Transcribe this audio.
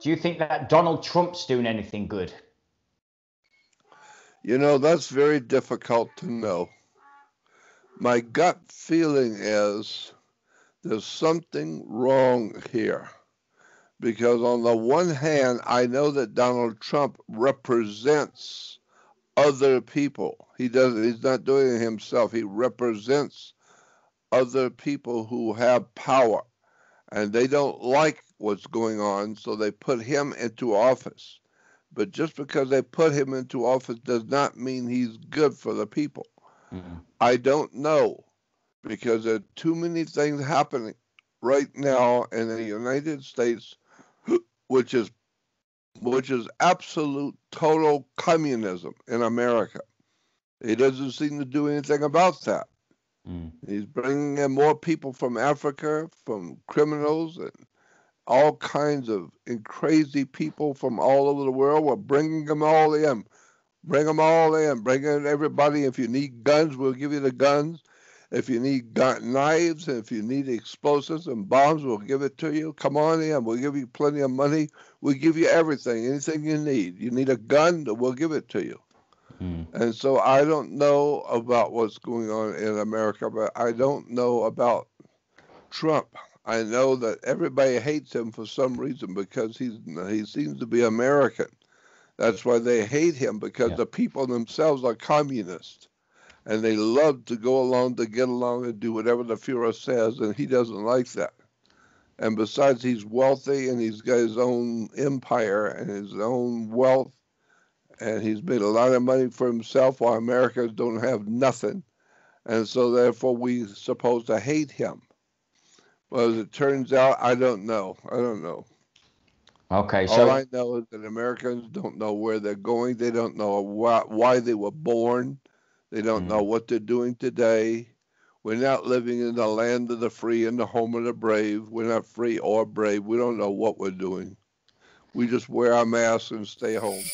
Do you think that Donald Trump's doing anything good? You know, that's very difficult to know. My gut feeling is there's something wrong here. Because on the one hand, I know that Donald Trump represents other people. He's not doing it himself. He represents other people who have power. And they don't like what's going on, so they put him into office. But just because they put him into office does not mean he's good for the people. Mm-hmm. I don't know, because there are too many things happening right now in the United States, which is absolute total communism in America. He doesn't seem to do anything about that. Mm. He's bringing in more people from Africa, from criminals, and all kinds of crazy people from all over the world. We're bringing them all in. Bring them all in. Bring in everybody. If you need guns, we'll give you the guns. If you need knives, and if you need explosives and bombs, we'll give it to you. Come on in. We'll give you plenty of money. We'll give you everything, anything you need. You need a gun, we'll give it to you. Mm. And so I don't know about what's going on in America, but I don't know about Trump. I know that everybody hates him for some reason because he seems to be American. That's why they hate him, because the people themselves are communists. And they love to go along to get along and do whatever the Fuhrer says, and he doesn't like that. And besides, he's wealthy, and he's got his own empire and his own wealth, and he's made a lot of money for himself while Americans don't have nothing. And so, therefore, we're supposed to hate him. But as it turns out, I don't know. I don't know. Okay, so all I know is that Americans don't know where they're going. They don't know why they were born. They don't know what they're doing today. We're not living in the land of the free and the home of the brave. We're not free or brave. We don't know what we're doing. We just wear our masks and stay home.